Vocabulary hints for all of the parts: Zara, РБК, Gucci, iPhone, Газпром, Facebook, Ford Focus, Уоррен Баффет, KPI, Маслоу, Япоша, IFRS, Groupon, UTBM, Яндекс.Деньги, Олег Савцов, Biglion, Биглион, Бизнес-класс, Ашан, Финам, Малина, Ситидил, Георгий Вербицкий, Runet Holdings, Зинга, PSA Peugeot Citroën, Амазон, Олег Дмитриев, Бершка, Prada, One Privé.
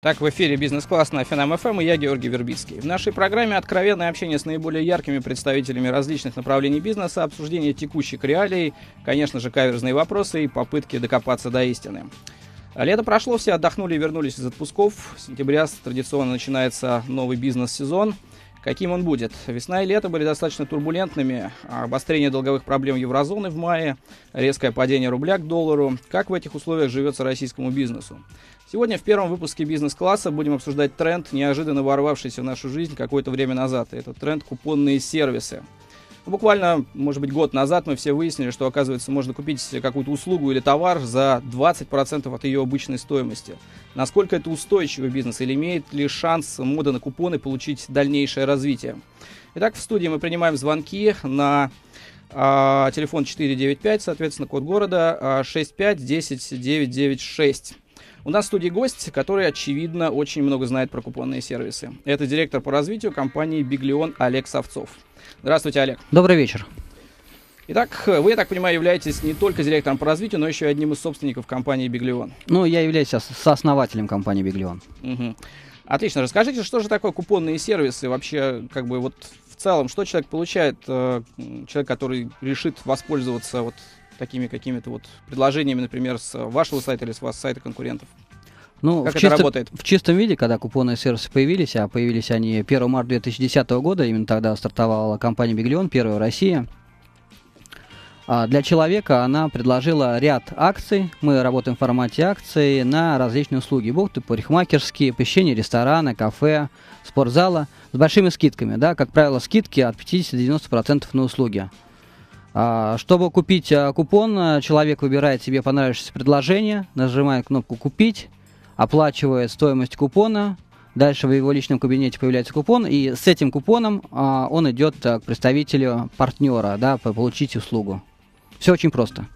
Так, в эфире «Бизнес-класс» на finam.fm, и я, Георгий Вербицкий. В нашей программе откровенное общение с наиболее яркими представителями различных направлений бизнеса, обсуждение текущих реалий, конечно же, каверзные вопросы и попытки докопаться до истины. Лето прошло, все отдохнули и вернулись из отпусков. С сентября традиционно начинается новый бизнес-сезон. Каким он будет? Весна и лето были достаточно турбулентными. Обострение долговых проблем еврозоны в мае, резкое падение рубля к доллару. Как в этих условиях живется российскому бизнесу? Сегодня в первом выпуске «Бизнес-класса» будем обсуждать тренд, неожиданно ворвавшийся в нашу жизнь какое-то время назад. Это тренд купонные сервисы. Буквально, может быть, год назад мы все выяснили, что, оказывается, можно купить какую-то услугу или товар за 20% от ее обычной стоимости. Насколько это устойчивый бизнес или имеет ли шанс мода на купоны получить дальнейшее развитие? Итак, в студии мы принимаем звонки на телефон 495, соответственно, код города 65 10 996. У нас в студии гость, который, очевидно, очень много знает про купонные сервисы. Это директор по развитию компании «Biglion» Олег Савцов. Здравствуйте, Олег. Добрый вечер. Итак, вы, я так понимаю, являетесь не только директором по развитию, но еще и одним из собственников компании «Biglion». Ну, я являюсь сооснователем компании «Biglion». Угу. Отлично. Расскажите, что же такое купонные сервисы? Вообще, как бы, вот в целом, что человек получает, человек, который решит воспользоваться вот такими какими-то вот предложениями, например, с вашего сайта или с вас сайта конкурентов? Ну, как это работает? В чистом виде, когда купонные сервисы появились, а появились они 1 марта 2010 года, именно тогда стартовала компания «Биглион», первая в России. Для человека она предложила ряд акций, мы работаем в формате акций на различные услуги, будто парикмахерские, посещение ресторана, кафе, спортзала, с большими скидками, да, как правило, скидки от 50 до 90% на услуги. Чтобы купить купон, человек выбирает себе понравившееся предложение, нажимает кнопку «Купить», оплачивает стоимость купона, дальше в его личном кабинете появляется купон, и с этим купоном он идет к представителю партнера, да, получить услугу. Все очень просто.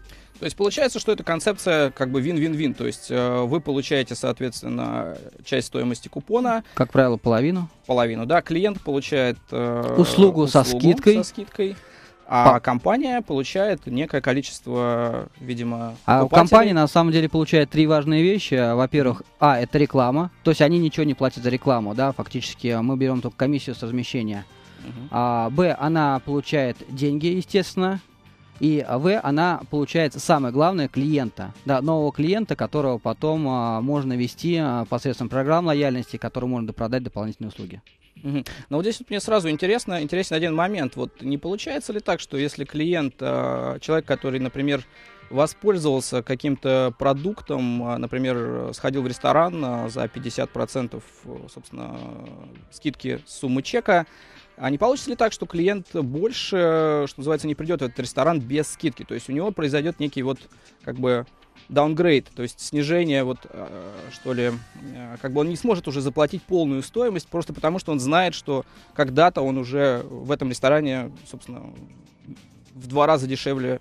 То есть получается, что это концепция как бы вин-вин-вин, то есть вы получаете, соответственно, часть стоимости купона. Как правило, половину. Половину, да. Клиент получает услугу со скидкой. А компания получает некое количество, видимо, покупателей. Компания на самом деле получает три важные вещи. Во-первых, это реклама. То есть они ничего не платят за рекламу, да, фактически мы берем только комиссию с размещения. Она получает деньги, естественно. И она получает, самое главное, клиента. Да, нового клиента, которого потом можно вести посредством программ лояльности, которому можно продать дополнительные услуги. Но вот здесь вот мне сразу интересен один момент. Вот не получается ли так, что если клиент, человек, который, например, воспользовался каким-то продуктом, например, сходил в ресторан за 50%, собственно, скидки с суммы чека, а не получится ли так, что клиент больше, что называется, не придет в этот ресторан без скидки? То есть у него произойдет некий вот как бы даунгрейд, то есть снижение, вот что ли, как бы он не сможет уже заплатить полную стоимость, просто потому что он знает, что когда-то он уже в этом ресторане, собственно, в 2 раза дешевле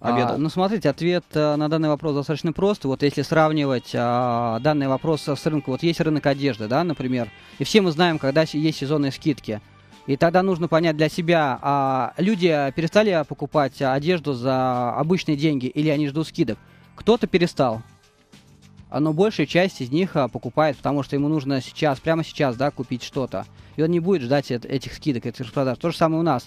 обедал. Смотрите, ответ на данный вопрос достаточно прост. Вот если сравнивать данный вопрос с рынком, вот есть рынок одежды, да, например, и все мы знаем, когда есть сезонные скидки. И тогда нужно понять для себя, люди перестали покупать одежду за обычные деньги или они ждут скидок? Кто-то перестал, но большая часть из них покупает, потому что ему нужно сейчас, прямо сейчас, да, купить что-то. И он не будет ждать этих скидок, этих распродаж. То же самое у нас.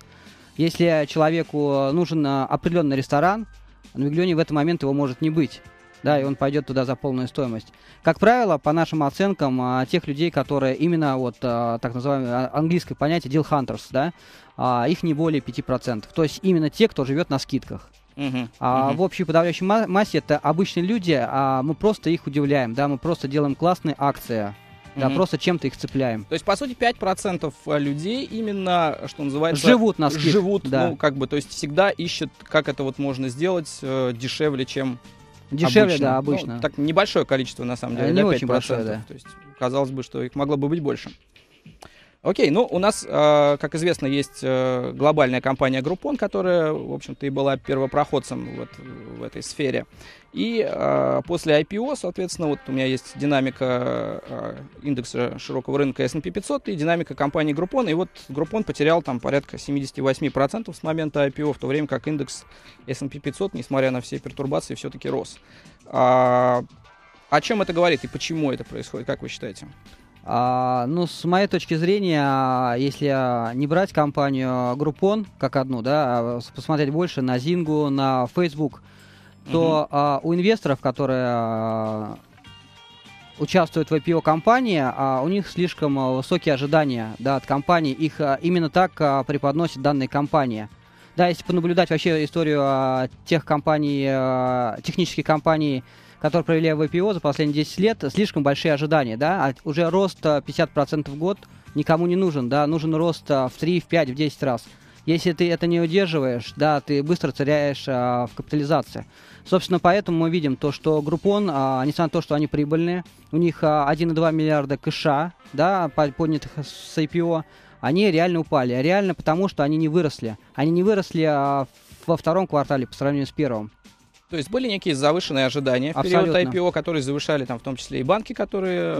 Если человеку нужен определенный ресторан, на «Биглионе» в этот момент его может не быть. Да, и он пойдет туда за полную стоимость. Как правило, по нашим оценкам, тех людей, которые именно вот так называемое английское понятие deal hunters, да, их не более 5%. То есть именно те, кто живет на скидках. В общей подавляющей массе это обычные люди, мы просто их удивляем, да, мы просто делаем классные акции. Да, просто чем-то их цепляем. То есть, по сути, 5% людей именно, что называется, живут на скидках. Живут, да. Ну, как бы, то есть всегда ищут, как это вот можно сделать дешевле, чем... Дешевле, обычно. Да, обычно. Ну, так небольшое количество, на самом деле, не да, очень 5%. Большое, да. То есть, казалось бы, что их могло бы быть больше. Окей, ну, у нас, как известно, есть глобальная компания Groupon, которая, в общем-то, и была первопроходцем в этой сфере. И после IPO, соответственно, вот у меня есть динамика индекса широкого рынка S&P 500 и динамика компании Groupon. И вот Groupon потерял там порядка 78% с момента IPO, в то время как индекс S&P 500, несмотря на все пертурбации, все-таки рос. О чем это говорит и почему это происходит, как вы считаете? Ну, с моей точки зрения, если не брать компанию Groupon как одну, да, посмотреть больше на Зингу, на Facebook, то у инвесторов, которые участвуют в IPO компании, у них слишком высокие ожидания, да, от компании, их именно так преподносят данные компании. Да, если понаблюдать вообще историю тех компаний, технических компаний, которые провели в IPO за последние 10 лет, слишком большие ожидания, да, а уже рост 50% в год никому не нужен, да, нужен рост в 3, в 5, в 10 раз. Если ты это не удерживаешь, да, ты быстро теряешь в капитализации. Собственно, поэтому мы видим то, что Groupon, несмотря на то, что они прибыльные, у них 1,2 миллиарда кэша, да, поднятых с IPO, они реально упали. Реально потому, что они не выросли. Они не выросли во втором квартале по сравнению с первым. То есть были некие завышенные ожидания в период IPO, которые завышали там в том числе и банки, которые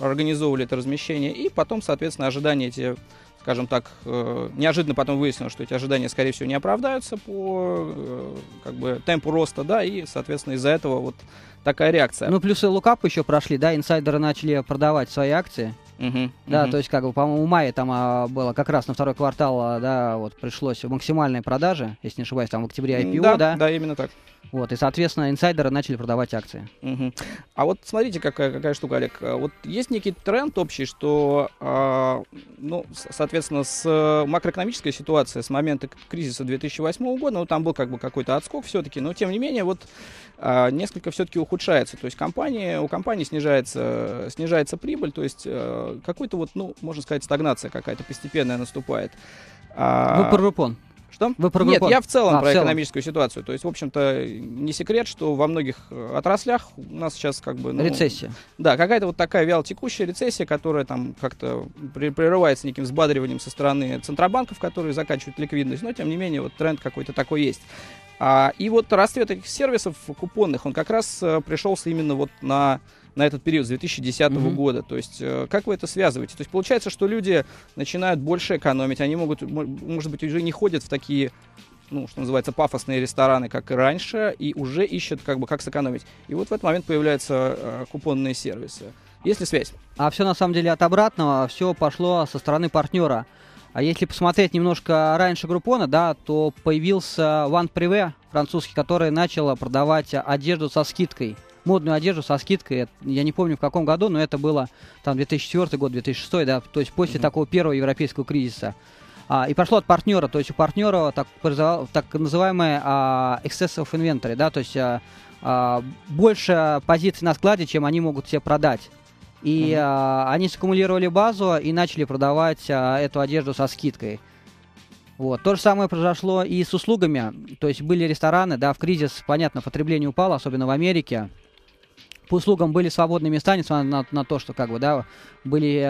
организовывали это размещение, и потом, соответственно, ожидания эти, скажем так, неожиданно потом выяснилось, что эти ожидания, скорее всего, не оправдаются по как бы темпу роста, да, и, соответственно, из-за этого вот такая реакция. Ну, плюсы лукапы еще прошли, да, инсайдеры начали продавать свои акции. То есть, как бы, по-моему, в мае там было как раз на второй квартал, да, вот пришлось максимальные продажи, если не ошибаюсь, там в октябре IPO, да? Да, именно так. Вот, и, соответственно, инсайдеры начали продавать акции. А вот смотрите, какая штука, Олег. Вот есть некий тренд общий, что, ну, соответственно, с макроэкономической ситуацией, с момента кризиса 2008 года, ну, там был как бы какой-то отскок все-таки, но, тем не менее, вот несколько все-таки ухудшается. То есть у компании снижается прибыль, то есть какой-то вот, ну, можно сказать, стагнация какая-то постепенная наступает. Вы про Groupon? Что? Нет, я в целом про экономическую ситуацию. То есть, в общем-то, не секрет, что во многих отраслях у нас сейчас как бы... Ну, рецессия. Да, какая-то вот такая вялотекущая рецессия, которая там как-то прерывается неким взбадриванием со стороны центробанков, которые закачивают ликвидность, но, тем не менее, вот тренд какой-то такой есть. И вот расцвет этих сервисов купонных, он как раз пришелся именно вот на этот период с 2010 года. То есть, как вы это связываете? То есть, получается, что люди начинают больше экономить, они могут, может быть, уже не ходят в такие, ну, что называется, пафосные рестораны, как и раньше, и уже ищут, как бы, как сэкономить. И вот в этот момент появляются купонные сервисы. Есть ли связь? А все, на самом деле, от обратного, все пошло со стороны партнера. А если посмотреть немножко раньше Groupon, да, то появился One Privé французский, который начал продавать одежду со скидкой. Модную одежду со скидкой, я не помню в каком году, но это было там 2004 год, 2006, да, то есть после такого первого европейского кризиса. И пошло от партнера, то есть у партнера так называемый excess of inventory, да, то есть больше позиций на складе, чем они могут себе продать. И они саккумулировали базу и начали продавать эту одежду со скидкой. Вот. То же самое произошло и с услугами, то есть были рестораны, да, в кризис, понятно, потребление упало, особенно в Америке. По услугам были свободные места, несмотря на то, что как бы, да, были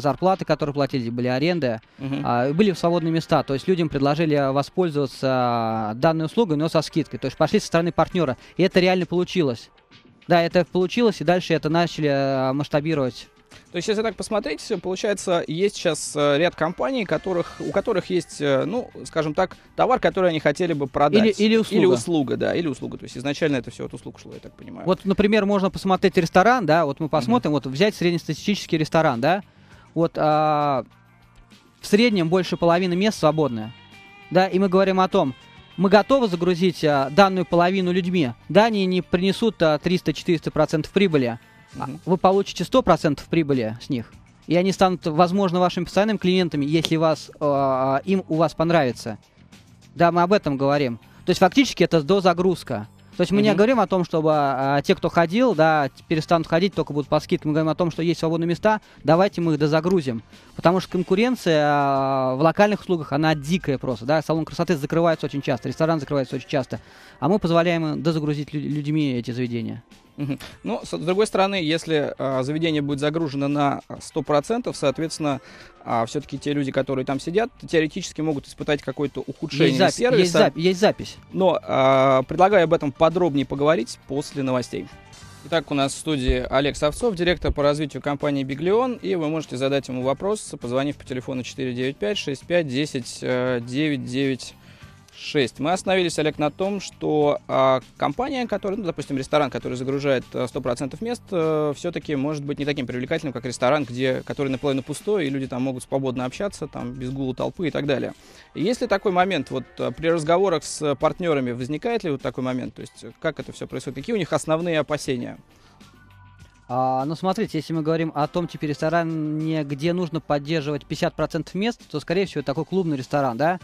зарплаты, которые платили, были аренды, были свободные места. То есть людям предложили воспользоваться данной услугой, но со скидкой. То есть пошли со стороны партнера. И это реально получилось. Да, это получилось, и дальше это начали масштабировать. То есть, если так посмотреть, получается, есть сейчас ряд компаний, у которых есть, ну, скажем так, товар, который они хотели бы продать. Или услуга. Или услуга. То есть, изначально это все от услуг шло, я так понимаю. Вот, например, можно посмотреть ресторан, да, вот мы посмотрим, вот взять среднестатистический ресторан, да, вот в среднем больше половины мест свободны, да, и мы говорим о том, мы готовы загрузить данную половину людьми, да, они не принесут 300-400% прибыли, вы получите 100% прибыли с них, и они станут, возможно, вашими постоянными клиентами, если им у вас понравится. Да, мы об этом говорим. То есть фактически это дозагрузка. То есть мы не говорим о том, чтобы те, кто ходил, да, перестанут ходить, только будут по скидке. Мы говорим о том, что есть свободные места, давайте мы их дозагрузим. Потому что конкуренция в локальных услугах, она дикая просто. Да? Салон красоты закрывается очень часто, ресторан закрывается очень часто. А мы позволяем дозагрузить людьми эти заведения. Ну, с другой стороны, если заведение будет загружено на 100%, соответственно, все-таки те люди, которые там сидят, теоретически могут испытать какое-то ухудшение сервиса. Есть запись. Но предлагаю об этом подробнее поговорить после новостей. Итак, у нас в студии Олег Савцов, директор по развитию компании Biglion, и вы можете задать ему вопрос, позвонив по телефону 495-65-10-999. 6. Мы остановились, Олег, на том, что компания, которая, ну, допустим, ресторан, который загружает 100% мест, все-таки может быть не таким привлекательным, как ресторан, который наполовину пустой, и люди там могут свободно общаться, там, без гула толпы и так далее. Есть ли такой момент, вот при разговорах с партнерами возникает ли вот такой момент? То есть как это все происходит? Какие у них основные опасения? Ну, смотрите, если мы говорим о том типе ресторана, где нужно поддерживать 50% мест, то, скорее всего, такой клубный ресторан, да?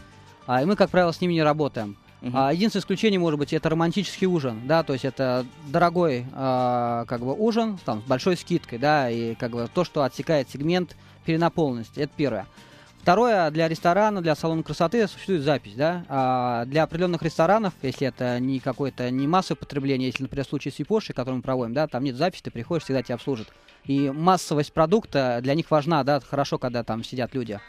И мы, как правило, с ними не работаем. Единственное исключение, может быть, это романтический ужин, да, то есть это дорогой как бы ужин, там, с большой скидкой, да, и как бы то, что отсекает сегмент перенаполненности, это первое. Второе, для ресторана, для салона красоты существует запись, да, для определенных ресторанов, если это не какое-то, не массовое потребление, если, например, случай с япошей, который мы проводим, да, там нет записи, ты приходишь, всегда тебя обслужат. И массовость продукта для них важна, да, хорошо, когда там сидят люди.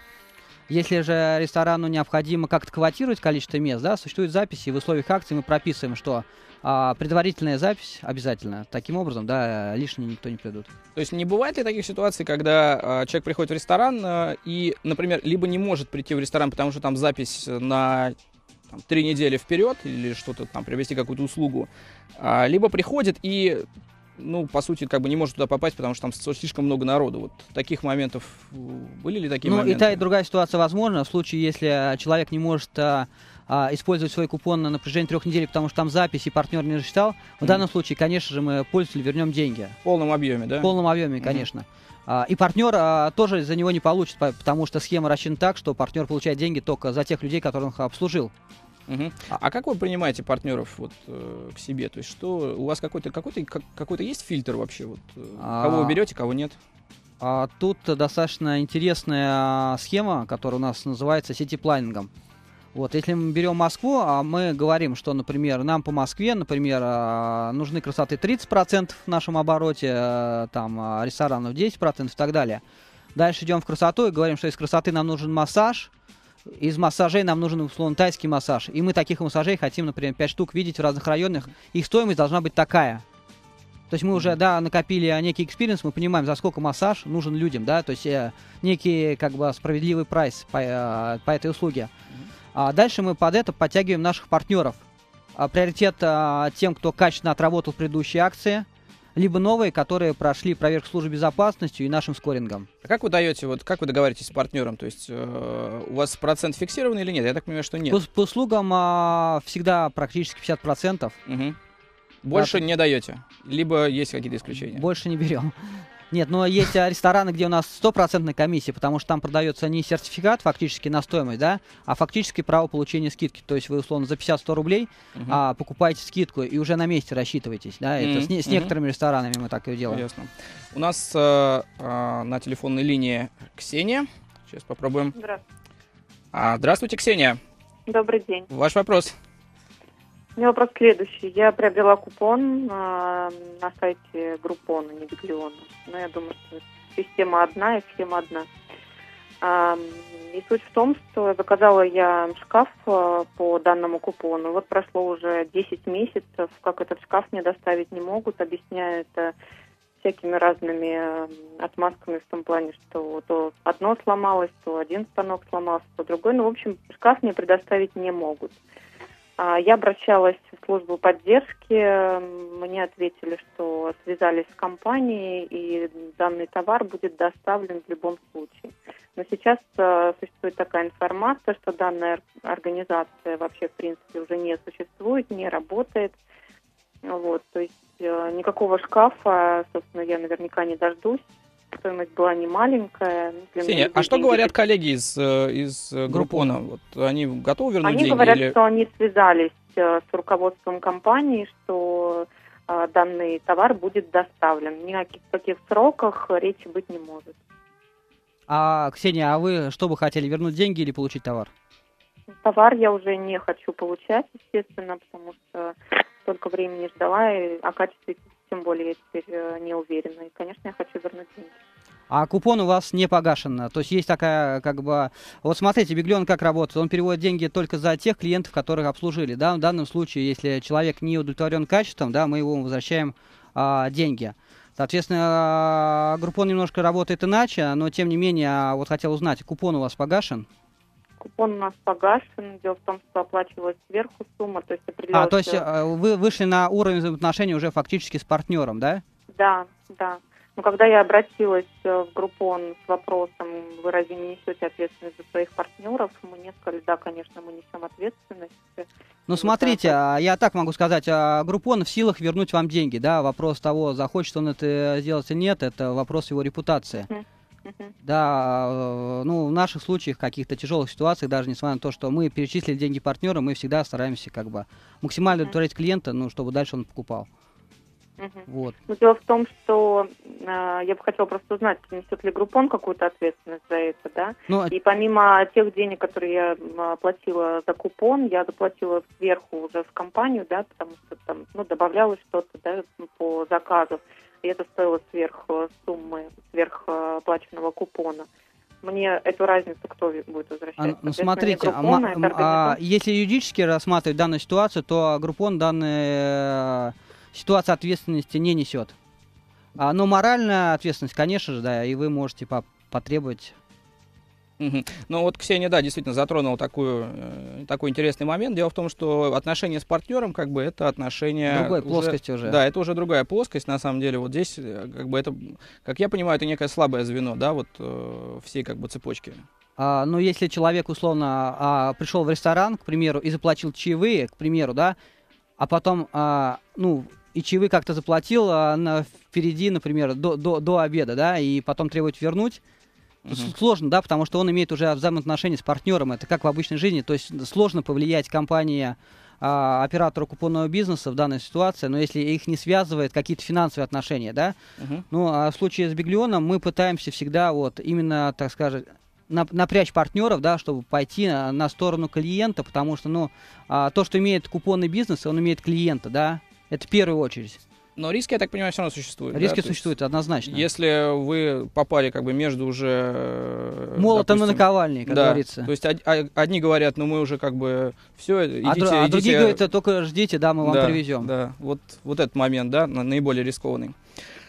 Если же ресторану необходимо как-то квотировать количество мест, да, существуют записи, и в условиях акции мы прописываем, что предварительная запись обязательно. Таким образом, да, лишние никто не придут. То есть не бывает ли таких ситуаций, когда человек приходит в ресторан и, например, либо не может прийти в ресторан, потому что там запись на 3 недели вперед, или что-то там, приобрести какую-то услугу, либо приходит и... ну, по сути, как бы не может туда попасть, потому что там слишком много народу. Вот таких моментов были ли такие моменты? Ну, и та, и другая ситуация возможна. В случае, если человек не может использовать свой купон на протяжении 3 недель, потому что там запись и партнер не рассчитал, в данном случае, конечно же, мы пользователю вернем деньги. В полном объеме, да? В полном объеме, конечно. И партнер тоже за него не получит, потому что схема рассчитана так, что партнер получает деньги только за тех людей, которых он обслужил. А как вы принимаете партнеров вот, к себе? То есть что у вас какой-то есть фильтр вообще? Вот, кого вы берете, кого нет? Тут достаточно интересная схема, которая у нас называется сити-планингом. Вот, если мы берем Москву, мы говорим, что, например, нам по Москве, например, нужны красоты 30% в нашем обороте, там, ресторанов 10% и так далее. Дальше идем в красоту и говорим, что из красоты нам нужен массаж. Из массажей нам нужен, условно, тайский массаж. И мы таких массажей хотим, например, 5 штук видеть в разных районах. Их стоимость должна быть такая. То есть мы уже, да, накопили некий экспириенс, мы понимаем, за сколько массаж нужен людям, да, то есть некий, как бы, справедливый прайс по этой услуге. А дальше мы под это подтягиваем наших партнеров. Приоритет тем, кто качественно отработал предыдущие акции, либо новые, которые прошли проверку службы безопасности и нашим скорингом. А как вы даете, вот как вы договариваетесь с партнером? То есть у вас процент фиксированный или нет? Я так понимаю, что нет. По услугам всегда практически 50%. Больше не даете? Либо есть какие-то исключения? Больше не берем. Нет, но есть рестораны, где у нас 100% комиссия, потому что там продается не сертификат фактически на стоимость, да, а фактически право получения скидки. То есть вы, условно, за 50-100 рублей покупаете скидку и уже на месте рассчитываетесь. Да? Это с некоторыми ресторанами мы так и делаем. Ясно. У нас на телефонной линии Ксения. Сейчас попробуем. Здравствуйте. Здравствуйте, Ксения. Добрый день. Ваш вопрос. У меня вопрос следующий. Я приобрела купон на сайте Groupon, не Biglion. Но я думаю, что система одна и схема одна. И суть в том, что заказала я шкаф по данному купону. Вот прошло уже 10 месяцев, как этот шкаф мне доставить не могут. Объясняю это всякими разными отмазками в том плане, что то одно сломалось, то один станок сломался, то другой. Ну, в общем, шкаф мне предоставить не могут. Я обращалась в службу поддержки, мне ответили, что связались с компанией, и данный товар будет доставлен в любом случае. Но сейчас существует такая информация, что данная организация вообще, в принципе, уже не существует, не работает. Вот, то есть никакого шкафа, собственно, я наверняка не дождусь. Стоимость была не маленькая. Сеня, а что говорят коллеги из Groupon? Вот, они готовы вернуть деньги? Они говорят, что они связались с руководством компании, что данный товар будет доставлен. Ни о каких сроках речи быть не может. Ксения, а вы что бы хотели, вернуть деньги или получить товар? Товар я уже не хочу получать, естественно, потому что столько времени ждала, и о качестве тем более я теперь не уверена. И, конечно, я хочу вернуть деньги. А купон у вас не погашен? То есть есть такая, как бы... Вот смотрите, Biglion как работает. Он переводит деньги только за тех клиентов, которых обслужили. Да? В данном случае, если человек не удовлетворен качеством, да, мы его возвращаем деньги. Соответственно, Groupon немножко работает иначе, но, тем не менее, вот хотел узнать, купон у вас погашен? купон у нас погашен. Дело в том, что оплачивалась сверху сумма, то есть определялась... то есть вы вышли на уровень взаимоотношений уже фактически с партнером, да? Да, да. Но когда я обратилась в Groupon с вопросом, вы разве не несете ответственность за своих партнеров, мне сказали, да, конечно, мы несем ответственность. Ну, смотрите, я так могу сказать, Groupon в силах вернуть вам деньги, да, вопрос того, захочет он это сделать или нет, это вопрос его репутации. Да, ну, в наших случаях, каких-то тяжелых ситуациях, даже несмотря на то, что мы перечислили деньги партнера, мы всегда стараемся как бы максимально удовлетворять клиента, ну, чтобы дальше он покупал. Вот. Но дело в том, что я бы хотела просто узнать, несет ли Groupon какую-то ответственность за это, да? Но... И помимо тех денег, которые я платила за купон, я заплатила сверху уже в компанию, да, потому что там, ну, добавлялось что-то, да, по заказу, и это стоило сверх суммы, сверх оплаченного купона. Мне эту разницу кто будет возвращать? Ну, смотрите, Groupon, если юридически рассматривать данную ситуацию, то Groupon данные... ситуация ответственности не несет. Но моральная ответственность, конечно же, да, и вы можете потребовать. Ну вот Ксения, да, действительно затронула такой интересный момент. Дело в том, что отношения с партнером, как бы, это отношения... Другая плоскость уже. Да, это уже другая плоскость, на самом деле. Вот здесь, как бы, это, как я понимаю, это некое слабое звено, да, вот всей, как бы, цепочки. Ну, если человек, условно, пришел в ресторан, к примеру, и заплатил чаевые, к примеру, да, а потом, ну... и чаевые как-то заплатил впереди, например, до обеда, да, и потом требует вернуть. Сложно, да, потому что он имеет уже взаимоотношения с партнером, это как в обычной жизни, то есть сложно повлиять компания, оператору купонного бизнеса в данной ситуации, но если их не связывает какие-то финансовые отношения, да, ну, а в случае с Биглионом мы пытаемся всегда вот именно, так скажем, напрячь партнеров, да, чтобы пойти на сторону клиента, потому что, ну, то, что имеет купонный бизнес, он имеет клиента, да, это в первую очередь. Но риски, я так понимаю, все равно существуют. Риски, да, существуют, однозначно. Если вы попали как бы между уже... молотом и наковальней, как, да, говорится. То есть одни говорят, ну мы уже как бы все, идите... А другие говорят, только ждите, да, мы вам, да, привезем. Да, вот этот момент, да, наиболее рискованный.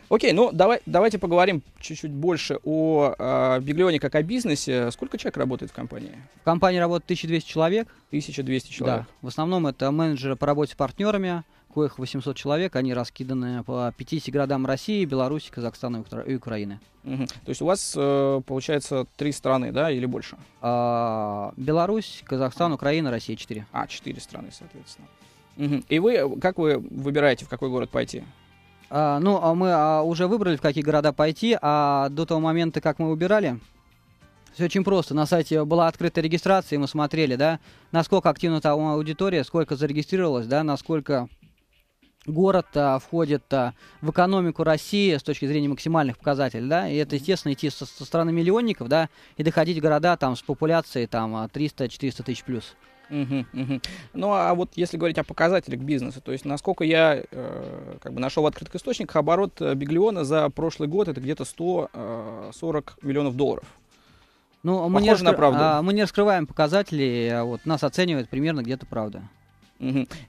Окей, ну давайте поговорим чуть-чуть больше о Биглионе как о бизнесе. Сколько человек работает в компании? В компании работает 1200 человек. 1200 человек. Да, в основном это менеджеры по работе с партнерами, коих 800 человек, они раскиданы по 50 городам России, Беларуси, Казахстана и Украины. То есть у вас, получается, 3 страны, да, или больше? Беларусь, Казахстан, Украина, Россия, 4. 4 страны, соответственно. И вы, как вы выбираете, в какой город пойти? Ну, мы уже выбрали, в какие города пойти, а до того момента, как мы выбирали, все очень просто. На сайте была открытая регистрация, и мы смотрели, да, насколько активна та аудитория, сколько зарегистрировалась, да, насколько город входит в экономику России с точки зрения максимальных показателей, да, и это, естественно, идти со стороны миллионников, да, и доходить города там с популяцией там 300-400 тысяч плюс. Ну, а вот если говорить о показателях бизнеса, то есть, насколько я как бы нашел в открытых источниках, оборот Биглиона за прошлый год это где-то 140 миллионов долларов. Ну, мы не раскрываем показатели, вот, нас оценивает примерно где-то «Правда».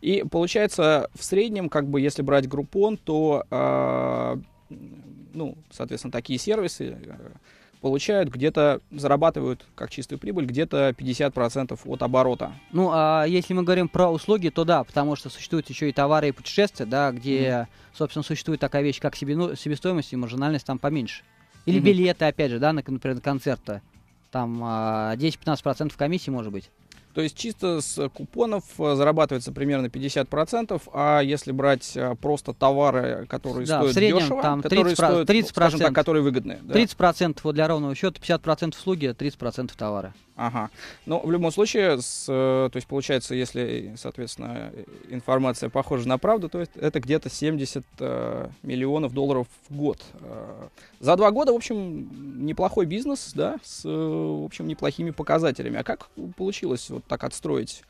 И получается, в среднем, как бы, если брать Groupon, то, ну, соответственно, такие сервисы... получают где-то, зарабатывают как чистую прибыль где-то 50% от оборота. Ну, а если мы говорим про услуги, то да, потому что существуют еще и товары и путешествия, да, где, собственно, существует такая вещь, как себестоимость и маржинальность там поменьше. Или билеты, опять же, да, например, на концерты. Там 10-15% комиссии может быть. То есть чисто с купонов зарабатывается примерно 50%, а если брать просто товары, которые, да, стоят в среднем, дешево, там 30%, которые выгодные. Да? 30% вот для ровного счета, 50% услуги, 30% товара. Но в любом случае, то есть получается, если, соответственно, информация похожа на «Правду», то есть это где-то 70 миллионов долларов в год. За 2 года, в общем, неплохой бизнес, да, с, в общем, неплохими показателями. А как получилось вот так отстроить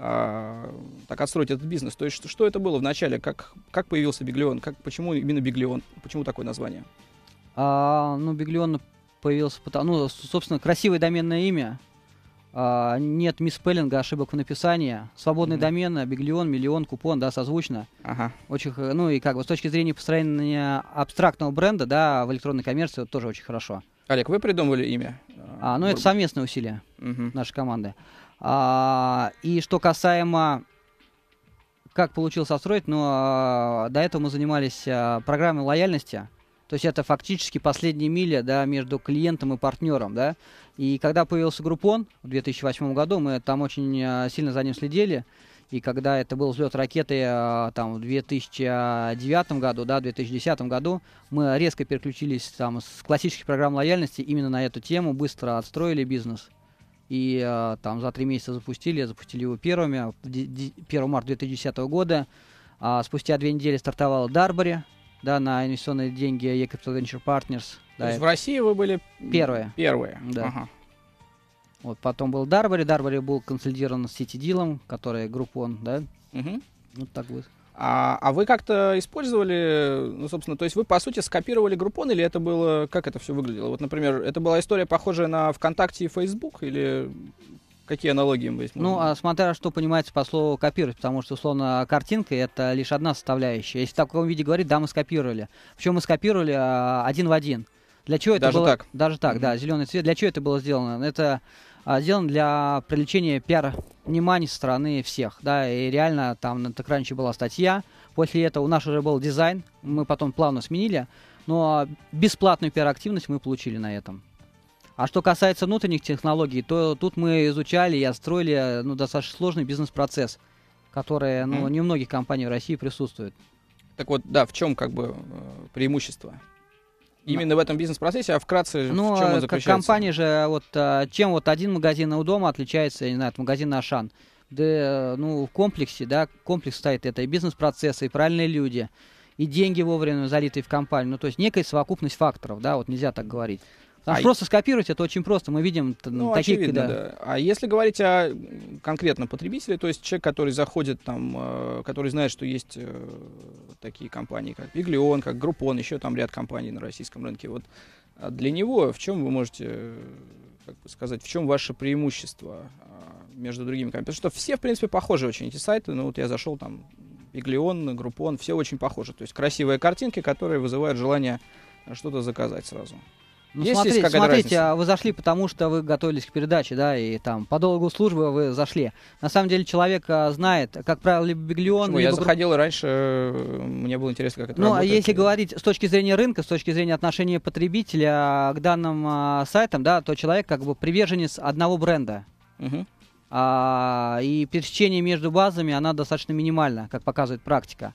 этот бизнес? То есть что это было в начале? Как появился Биглион? Почему именно Биглион? Почему такое название? Ну, Биглион появился потому... Ну, собственно, красивое доменное имя. Нет мисспеллинга, ошибок в написании. Свободный домен, Биглион, миллион, купон, да, созвучно. Очень, ну, и как бы с точки зрения построения абстрактного бренда, да, в электронной коммерции вот, тоже очень хорошо. Олег, вы придумывали имя? Ну, это совместное усилие. нашей команды. И что касаемо, как получилось отстроить, но до этого мы занимались программой лояльности. То есть это фактически последняя миля, да, между клиентом и партнером. Да? И когда появился Groupon в 2008 году, мы там очень сильно за ним следили. И когда это был взлет ракеты там, в 2009 году, да, 2010 году, мы резко переключились там, с классических программ лояльности именно на эту тему, быстро отстроили бизнес. И там, за 3 месяца запустили его первыми, 1 марта 2010 года. Спустя 2 недели стартовала Дарбори, да, на инвестиционные деньги E-Capital Venture Partners. То есть в России вы были первые? Первые, да. Ага. Вот, потом был Дарбори. Дарбори был консолидирован с Ситидилом, который Groupon, да? Угу. Вот так вот. А вы как-то использовали, ну, собственно, то есть вы, по сути, скопировали Groupon, или это было, как это все выглядело? Вот, например, это была история, похожая на ВКонтакте и Facebook, или какие аналогии мы здесь можем? Ну, смотря что понимается по слову «копировать», потому что, условно, картинка — это лишь одна составляющая. Если в таком виде говорить, да, мы скопировали. Причем мы скопировали один в один. Для чего это было? Так? Даже так, да, зеленый цвет. Для чего это было сделано? Это сделано для привлечения пиар-внимания со стороны всех, да, и реально там на Токранче была статья, после этого у нас уже был дизайн, мы потом плавно сменили, но бесплатную пиар-активность мы получили на этом. А что касается внутренних технологий, то тут мы изучали и отстроили, ну, достаточно сложный бизнес-процесс, который, ну, не у многих компаний в России присутствует. Так вот, да, в чем как бы преимущество? Именно в этом бизнес-процессе, а вкратце, ну, в чем он заключается? Ну, компания же, вот, чем вот один магазин у дома отличается, я не знаю, от магазина «Ашан». Да, ну, в комплексе, да, комплекс стоит, это и бизнес-процессы, и правильные люди, и деньги вовремя залитые в компанию, ну, то есть некая совокупность факторов, да, вот нельзя так говорить. Потому что просто скопировать это очень просто, мы видим, ну, такие, очевидно, когда... да. А если говорить о конкретном потребителе, то есть человек, который заходит там, который знает, что есть такие компании, как Biglion, как Groupon, еще там ряд компаний на российском рынке, вот для него в чем вы можете, как бы сказать, в чем ваше преимущество между другими компаниями? Потому что все, в принципе, похожи очень эти сайты, ну вот я зашел там, Biglion, Groupon, все очень похожи, то есть красивые картинки, которые вызывают желание что-то заказать сразу. Ну, смотрите, вы зашли, потому что вы готовились к передаче, да, и там по долгу службы вы зашли. На самом деле человек знает, как правило, либо Биглион... Почему? Либо... Я заходил раньше, мне было интересно, как это работает. Ну, если говорить с точки зрения рынка, с точки зрения отношения потребителя к данным сайтам, да, то человек как бы приверженец одного бренда. Угу. И пересечение между базами, она достаточно минимальна, как показывает практика.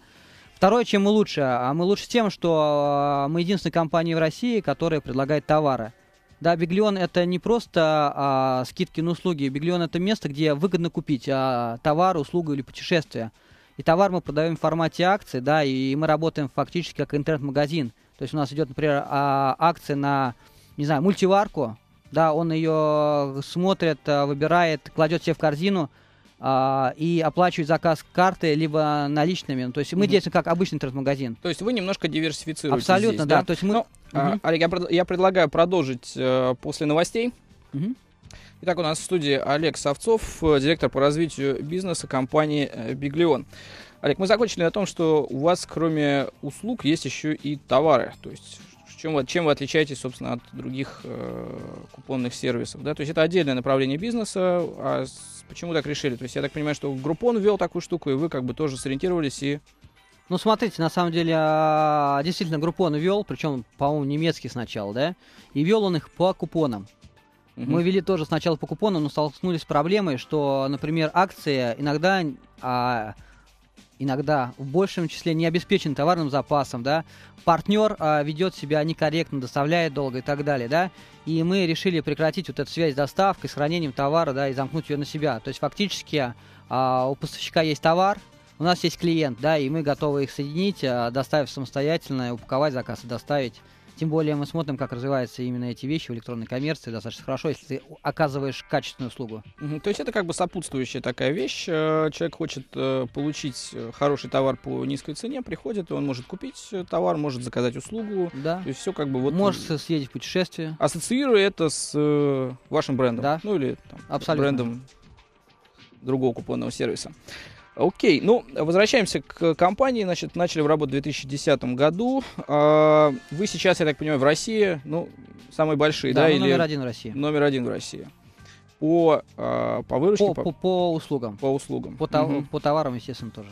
Второе, чем мы лучше? А мы лучше тем, что мы единственная компания в России, которая предлагает товары. Да, Биглион — это не просто скидки на услуги. Биглион — это место, где выгодно купить товар, услугу или путешествие. И товар мы продаем в формате акции, да, и мы работаем фактически как интернет-магазин. То есть у нас идет, например, акция на, не знаю, мультиварку, да, он ее смотрит, выбирает, кладет себе в корзину, и оплачивать заказ карты либо наличными. То есть мы действуем как обычный интернет-магазин. То есть вы немножко диверсифицируете. Абсолютно, здесь, да. То есть мы... Олег, я предлагаю продолжить после новостей. Итак, у нас в студии Олег Савцов, директор по развитию бизнеса компании Biglion. Олег, мы закончили о том, что у вас кроме услуг есть еще и товары. То есть чем вы отличаетесь, собственно, от других купонных сервисов. Да? То есть это отдельное направление бизнеса. А почему так решили? То есть я так понимаю, что Groupon ввел такую штуку, и вы как бы тоже сориентировались и... Ну, смотрите, на самом деле, действительно, Groupon ввел, причем, по-моему, немецкий сначала, да? И ввел он их по купонам. Мы ввели тоже сначала по купонам, но столкнулись с проблемой, что, например, акция иногда в большем числе не обеспечен товарным запасом, да, партнер ведет себя некорректно, доставляет долго и так далее, да, и мы решили прекратить вот эту связь с доставкой, с хранением товара, да, и замкнуть ее на себя, то есть фактически у поставщика есть товар, у нас есть клиент, да, и мы готовы их соединить, доставив самостоятельно, упаковать заказ и доставить, тем более мы смотрим, как развиваются именно эти вещи в электронной коммерции, достаточно хорошо, если ты оказываешь качественную услугу. То есть это как бы сопутствующая такая вещь. Человек хочет получить хороший товар по низкой цене, приходит, он может купить товар, может заказать услугу. Да. То есть все как бы вот... Может съездить в путешествие. Ассоциируя это с вашим брендом. Да. Ну или там, с брендом другого купонного сервиса. Окей, ну, возвращаемся к компании. Значит, начали в работу в 2010 году. Вы сейчас, я так понимаю, в России, ну, самые большие, да? Да, или... номер 1 в России. Номер 1 в России. по выручке. По услугам. По услугам. По товарам, естественно, тоже.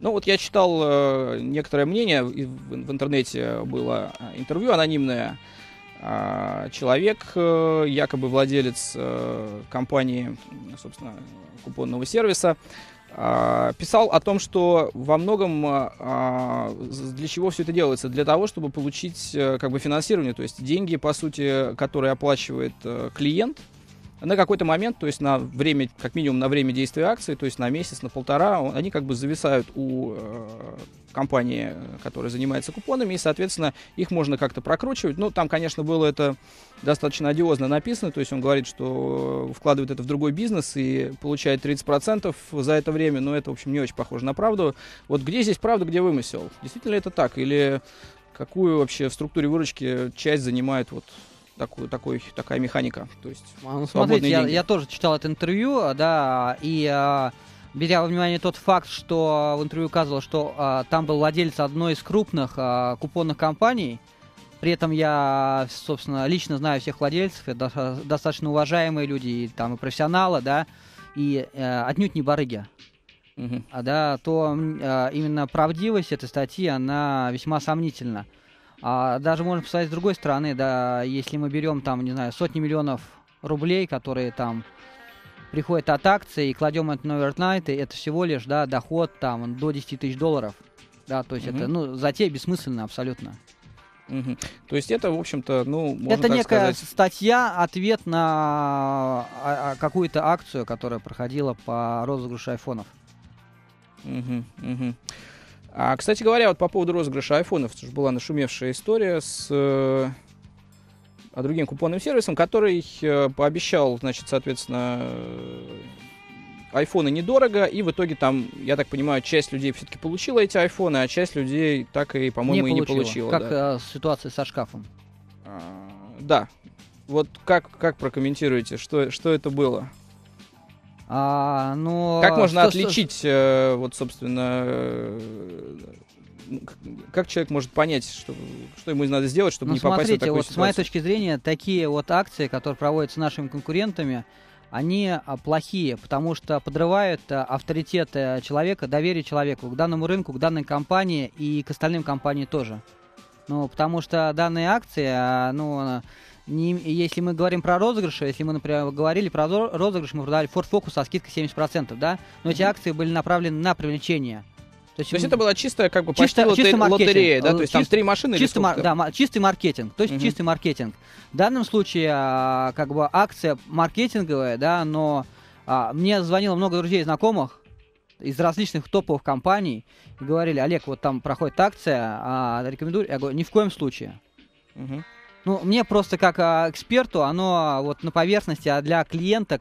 Ну вот я читал некоторое мнение, в интернете было интервью анонимное. Человек, якобы владелец компании, собственно, купонного сервиса, писал о том, что во многом для чего все это делается? Для того, чтобы получить как бы финансирование, то есть деньги, по сути, которые оплачивает клиент на какой-то момент, то есть на время, как минимум на время действия акции, то есть на месяц, на полтора, они как бы зависают у компании, которая занимается купонами, и, соответственно, их можно как-то прокручивать. Ну, там, конечно, было это достаточно одиозно написано, то есть он говорит, что вкладывает это в другой бизнес и получает 30% за это время, но это, в общем, не очень похоже на правду. Вот где здесь правда, где вымысел? Действительно ли это так? Или какую вообще в структуре выручки часть занимает вот... Такая механика. То есть, ну, смотрите, я тоже читал это интервью, да, и беря во внимание тот факт, что в интервью указывал, что там был владелец одной из крупных купонных компаний, при этом я, собственно, лично знаю всех владельцев, это достаточно уважаемые люди, и, там, и профессионалы, да, и отнюдь не барыги. Угу. Да, то именно правдивость этой статьи, она весьма сомнительна. Даже можно посмотреть с другой стороны, да, если мы берем там, не знаю, сотни миллионов рублей, которые там приходят от акций, и кладем это на овернайт, это всего лишь, да, доход там до 10 тысяч долларов, да, то есть это, ну, затея бессмысленна абсолютно. Угу. То есть это, в общем-то, ну, можно это так некая сказать... статья, ответ на какую-то акцию, которая проходила по розыгрышу айфонов. Угу, угу. Кстати говоря, вот по поводу розыгрыша айфонов, была нашумевшая история с другим купонным сервисом, который пообещал, значит, соответственно, айфоны недорого, и в итоге там, я так понимаю, часть людей все-таки получила эти айфоны, а часть людей так и, по-моему, не получила. Как да. Ситуация со шкафом. Да. Вот как прокомментируете, что это было? Но... Как можно отличить, вот, собственно, как человек может понять, что ему надо сделать, чтобы не попасть в такую ситуацию? С моей точки зрения, такие вот акции, которые проводятся нашими конкурентами, они плохие, потому что подрывают авторитет человека, доверие человеку к данному рынку, к данной компании и к остальным компаниям тоже. Ну, потому что данные акции, ну... Если мы говорим про розыгрыш, если мы, например, говорили про розыгрыш, мы продали Ford Focus со скидкой 70%, да? Но эти акции были направлены на привлечение. То есть это была чистая, как бы, почти лотерея, да? То есть там три машины или сколько? Да, чистый маркетинг, то есть чистый маркетинг. В данном случае, как бы, акция маркетинговая, да, но мне звонило много друзей и знакомых из различных топовых компаний и говорили: Олег, вот там проходит акция, рекомендую. Я говорю: ни в коем случае. Ну, мне просто как эксперту оно вот на поверхности, а для клиента,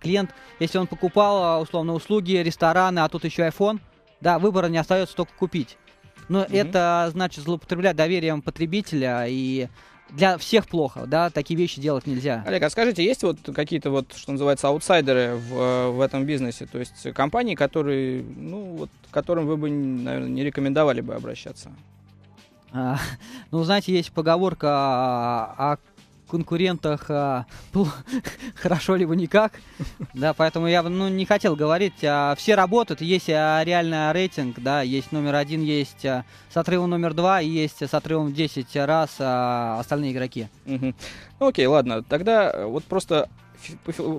если он покупал, условно, услуги, рестораны, а тут еще iPhone, да, выбора не остается, только купить. Но это, значит, злоупотреблять доверием потребителя, и для всех плохо, да, такие вещи делать нельзя. Олег, а скажите, есть вот какие-то вот, что называется, аутсайдеры в этом бизнесе, то есть компании, которые, ну, вот, которым вы бы, наверное, не рекомендовали бы обращаться? Ну, знаете, есть поговорка о конкурентах хорошо либо никак, да, поэтому я бы, ну, не хотел говорить. Все работают, есть реальный рейтинг, да, есть номер один, есть с отрывом номер два и есть с отрывом 10 раз остальные игроки. Ну, окей, ладно, тогда вот просто...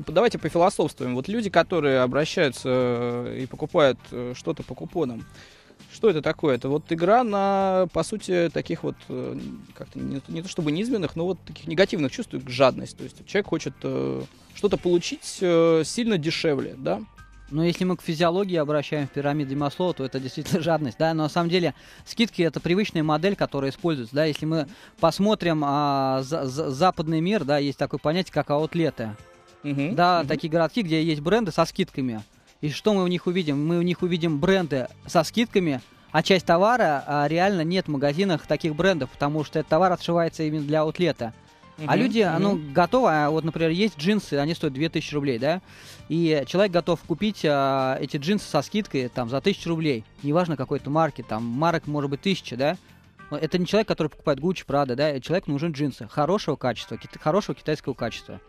Давайте пофилософствуем. Вот люди, которые обращаются и покупают что-то по купонам, что это такое? Это вот игра на, по сути, таких вот, как-то не то чтобы низменных, но вот таких негативных чувств, жадность. То есть человек хочет что-то получить сильно дешевле, да? Но если мы к физиологии обращаем в пирамиде Маслоу, то это действительно жадность, да? Но на самом деле скидки — это привычная модель, которая используется, да? Если мы посмотрим западный мир, да, есть такое понятие, как аутлеты. Да, такие городки, где есть бренды со скидками. И что мы в них увидим? Мы в них увидим бренды со скидками, а часть товара реально нет в магазинах таких брендов, потому что этот товар отшивается именно для аутлета. А люди, ну, готовы, вот, например, есть джинсы, они стоят 2000 рублей, да, и человек готов купить эти джинсы со скидкой там за 1000 рублей, неважно какой-то марки, там, марок может быть 1000, да. Но это не человек, который покупает Gucci, Prada, да, человеку нужен джинсы хорошего качества, хорошего китайского качества.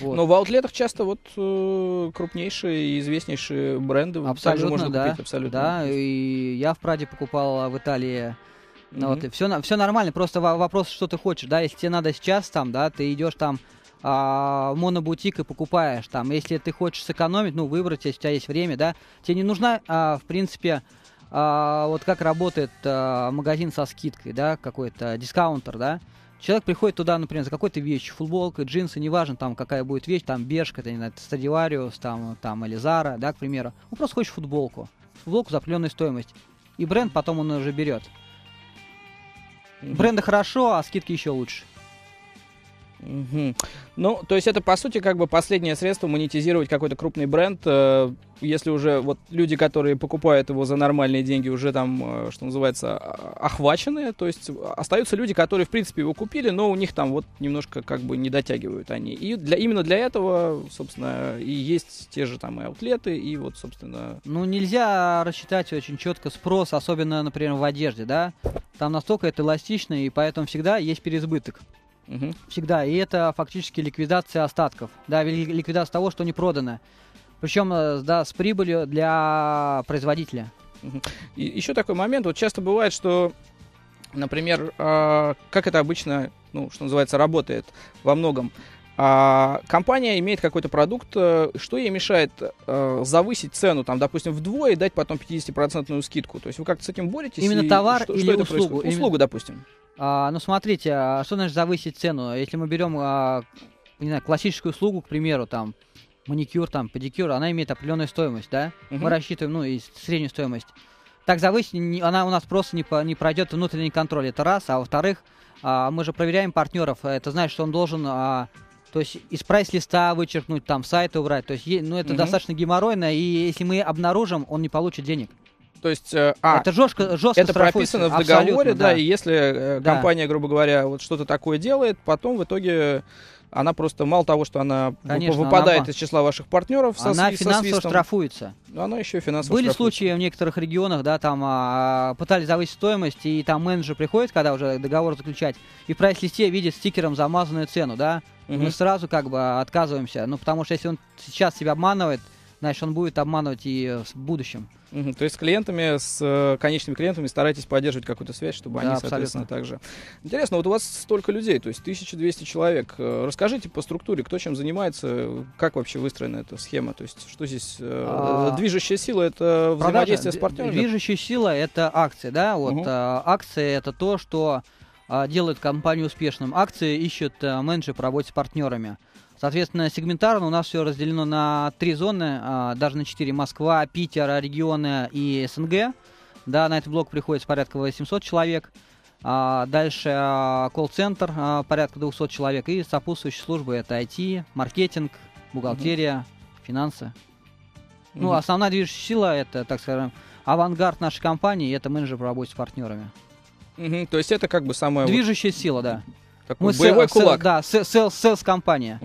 Вот. Но в аутлетах часто вот крупнейшие и известнейшие бренды также можно купить. Абсолютно, да. И я в Праде покупал в Италии. Вот, все нормально, просто вопрос, что ты хочешь, да, если тебе надо сейчас, там, да, ты идешь там в монобутик и покупаешь, там, если ты хочешь сэкономить, ну, выбрать, если у тебя есть время, да, тебе не нужна, в принципе, вот как работает магазин со скидкой, да, какой-то дискаунтер, да, человек приходит туда, например, за какой-то вещью, футболка, джинсы, неважно, там, какая будет вещь, там, Бершка, не знаю, Страдивариус, там, или Зара, да, к примеру, он просто хочет футболку за определенную стоимость, и бренд потом он уже берет. Бренды хорошо, а скидки еще лучше. Ну, то есть это, по сути, как бы последнее средство монетизировать какой-то крупный бренд. Если уже вот люди, которые покупают его за нормальные деньги, уже там, что называется, охвачены. То есть остаются люди, которые, в принципе, его купили, но у них там вот немножко как бы не дотягивают они. И именно для этого, собственно, и есть те же там и аутлеты, и вот, собственно... Ну, нельзя рассчитать очень четко спрос, особенно, например, в одежде, да? Там настолько это эластично, и поэтому всегда есть переизбыток. Всегда. И это фактически ликвидация остатков, да, ликвидация того, что не продано. Причем, да, с прибылью для производителя. И еще такой момент. Вот часто бывает, что, например, как это обычно, ну, что называется, работает во многом. Компания имеет какой-то продукт, что ей мешает завысить цену, там, допустим, вдвое и дать потом 50% скидку? То есть вы как-то с этим боретесь? Именно товар или услугу? Услугу, допустим. Ну, смотрите, что значит завысить цену? Если мы берем, не знаю, классическую услугу, к примеру, там, маникюр, там, педикюр, она имеет определенную стоимость, да? Мы рассчитываем, ну, и среднюю стоимость. Так завысить, она у нас просто не пройдет внутренний контроль, это раз. А во-вторых, мы же проверяем партнеров, это значит, что он должен... То есть из прайс-листа вычеркнуть, там, сайты убрать. То есть, ну, это достаточно геморройно, и если мы обнаружим, он не получит денег. То есть, это жестко это прописано в договоре, да, и если компания, грубо говоря, вот что-то такое делает, потом в итоге она просто, мало того, что она выпадает из числа ваших партнеров, она финансово штрафуется. Она еще и финансово штрафуется. Были случаи в некоторых регионах, да, там пытались завысить стоимость, и там менеджер приходит, когда уже договор заключать, и в прайс-листе видит стикером замазанную цену, да. Мы сразу как бы отказываемся, ну, потому что если он сейчас себя обманывает, значит, он будет обманывать и в будущем. То есть с клиентами, с конечными клиентами старайтесь поддерживать какую-то связь, чтобы они, соответственно, также. Интересно, вот у вас столько людей, то есть 1200 человек. Расскажите по структуре, кто чем занимается, как вообще выстроена эта схема, то есть что здесь... Движущая сила — это взаимодействие с партнерами? Движущая сила — это акции, да, вот акции — это то, что делают компанию успешным. Акции ищут менеджеры по работе с партнерами. Соответственно, сегментарно у нас все разделено на 3 зоны, даже на 4. Москва, Питер, регионы и СНГ. Да, на этот блок приходится порядка 800 человек. Дальше колл-центр, порядка 200 человек. И сопутствующие службы — это IT, маркетинг, бухгалтерия, финансы. Ну, основная движущая сила — это, так скажем, авангард нашей компании, это менеджеры по работе с партнерами. То есть это как бы самая... Движущая сила, да. Такой боевой кулак. Да, селс-компания.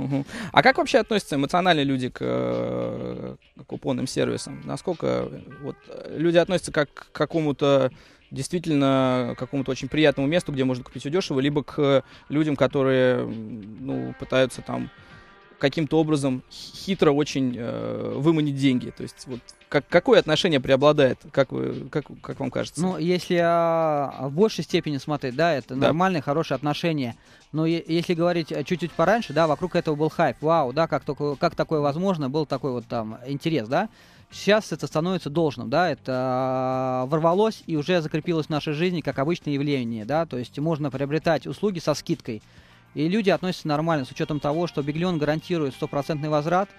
А как вообще относятся эмоционально люди к купонным сервисам? Насколько вот люди относятся как к какому-то действительно какому-то очень приятному месту, где можно купить все дешево, либо к людям, которые, ну, пытаются там каким-то образом хитро очень выманить деньги? То есть вот какое отношение преобладает, как вам кажется? Ну, если в большей степени смотреть, да, это нормальные, хорошие отношения. Но если говорить чуть-чуть пораньше, да, вокруг этого был хайп. Вау, да, как такое возможно, был такой вот там интерес, да. Сейчас это становится должным, да, это ворвалось и уже закрепилось в нашей жизни как обычное явление, да, то есть можно приобретать услуги со скидкой. И люди относятся нормально, с учетом того, что Biglion гарантирует 100% возврат,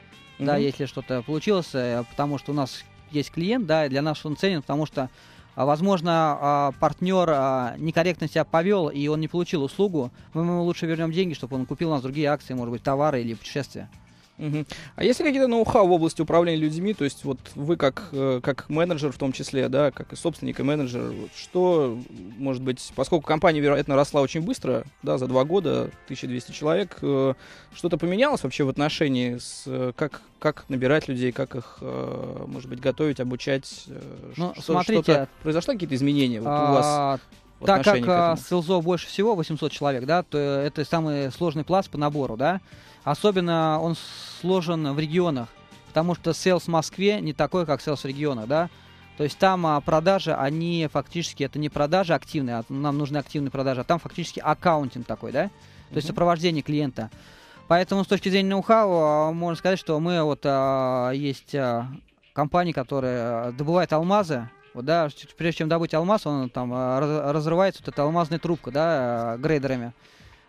да, если что-то получилось, потому что у нас есть клиент, да, и для нас он ценен, потому что, возможно, партнер некорректно себя повел, и он не получил услугу, мы ему лучше вернем деньги, чтобы он купил у нас другие акции, может быть, товары или путешествия. А есть ли какие-то ноу-хау в области управления людьми? То есть вот вы как менеджер в том числе, да, как и собственник и менеджер, что, может быть, поскольку компания, вероятно, росла очень быстро, да, за 2 года 1200 человек, что-то поменялось вообще в отношении, как набирать людей, как их, может быть, готовить, обучать? Ну, смотрите, произошло какие-то изменения вот у вас? Так как с ЛЗО больше всего, 800 человек, да, то это самый сложный класс по набору, да. Особенно он сложен в регионах, потому что селс в Москве не такой, как селс в регионах, да. То есть там продажи, они фактически, это не продажи активные, нам нужны активные продажи, а там фактически аккаунтинг такой, да, то есть сопровождение клиента. Поэтому с точки зрения ноу-хау можно сказать, что мы вот есть компании, которые добывают алмазы, вот, да, прежде чем добыть алмаз, он там разрывается, вот эта алмазная трубка, да, грейдерами.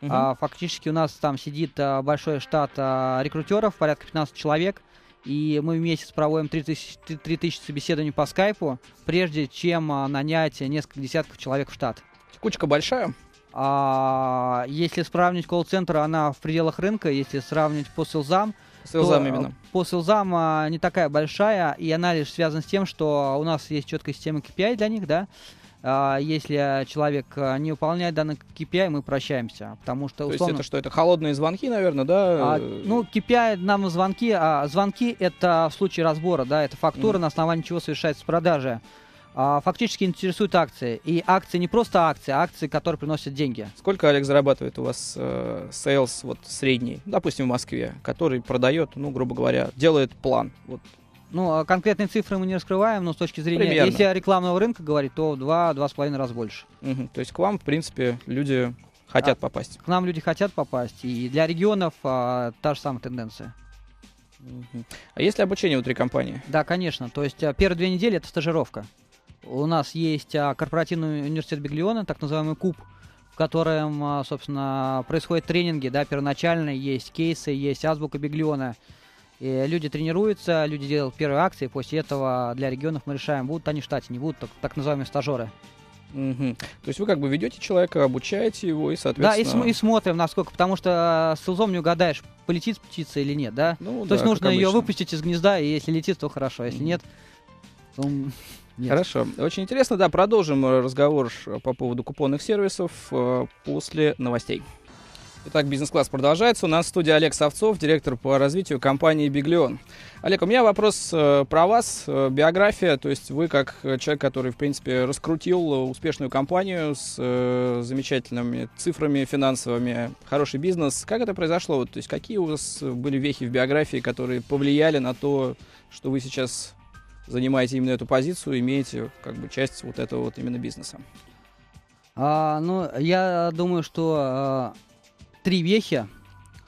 Фактически у нас там сидит большой штат рекрутеров, порядка 15 человек. И мы в месяц проводим 3000 собеседований по скайпу, прежде чем нанять несколько десятков человек в штат. Текучка большая? Если сравнивать колл-центр, она в пределах рынка. Если сравнивать по селзам, по селзам не такая большая. И она лишь связана с тем, что у нас есть четкая система KPI для них, да. Если человек не выполняет данный KPI, мы прощаемся, потому что... условно... То есть это что, это холодные звонки, наверное, да? Ну, KPI нам звонки, звонки это в случае разбора, да, это фактура, на основании чего совершается продажа. Фактически интересуют акции, и акции не просто акции, а акции, которые приносят деньги. Сколько, Олег, зарабатывает у вас сейлс вот средний, допустим, в Москве, который продает, ну, грубо говоря, делает план, вот? Ну, конкретные цифры мы не раскрываем, но с точки зрения, примерно, если рекламного рынка говорить, то в 2-2,5 раза больше. То есть к вам, в принципе, люди хотят попасть. К нам люди хотят попасть, и для регионов та же самая тенденция. А есть ли обучение внутри компании? Да, конечно. То есть первые 2 недели – это стажировка. У нас есть корпоративный университет Биглиона, так называемый КУБ, в котором, собственно, происходят тренинги, да, первоначальные, есть кейсы, есть азбука Биглиона. И люди тренируются, люди делают первые акции, после этого для регионов мы решаем, будут они в штате, не будут, так называемые стажеры. То есть вы как бы ведете человека, обучаете его и, соответственно... Да, и смотрим, насколько, потому что с селзом не угадаешь, полетит птица или нет, да? Ну, то да, есть нужно ее выпустить из гнезда, и если летит, то хорошо, если нет, то... Нет. Хорошо. Очень интересно, да, продолжим разговор по поводу купонных сервисов после новостей. Итак, бизнес-класс продолжается. У нас в студии Олег Савцов, директор по развитию компании Biglion. Олег, у меня вопрос про вас, биография. То есть вы как человек, который, в принципе, раскрутил успешную компанию с замечательными цифрами финансовыми, хороший бизнес. Как это произошло? То есть какие у вас были вехи в биографии, которые повлияли на то, что вы сейчас занимаете именно эту позицию, имеете как бы часть вот этого вот именно бизнеса? Ну, я думаю, что... 3 вехи,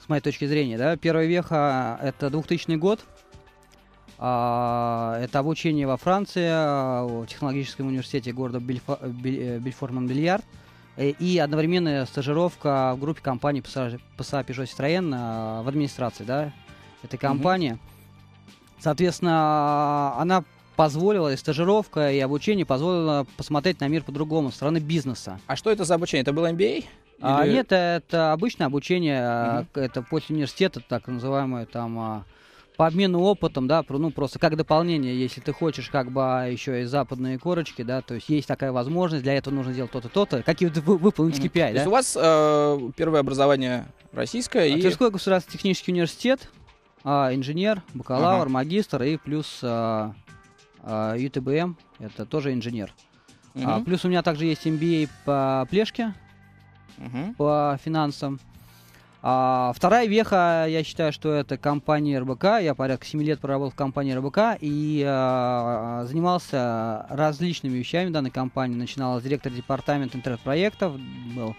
с моей точки зрения, да. Первая веха – это 2000 год. Это обучение во Франции, в технологическом университете города Бельфор-Монбельяр. И одновременная стажировка в группе компании PSA Peugeot Citroën в администрации, да, этой компании. Соответственно, она позволила, и стажировка, и обучение позволило посмотреть на мир по-другому, со стороны бизнеса. А что это за обучение? Это был MBA? Или... Нет, это обычное обучение, это после университета, так называемое, там, по обмену опытом, да, ну, просто как дополнение, если ты хочешь, как бы, еще и западные корочки, да, то есть есть такая возможность, для этого нужно делать то-то, то-то, какие-то выполнить KPI, да. То есть у вас первое образование российское и... Тверской государственный технический университет, инженер, бакалавр, магистр и плюс UTBM, это тоже инженер. Плюс у меня также есть MBA по плешке. По финансам. Вторая веха, я считаю, что это компания РБК. Я порядка 7 лет проработал в компании РБК и занимался различными вещами данной компании. Начинал с директора департамента интернет-проектов, был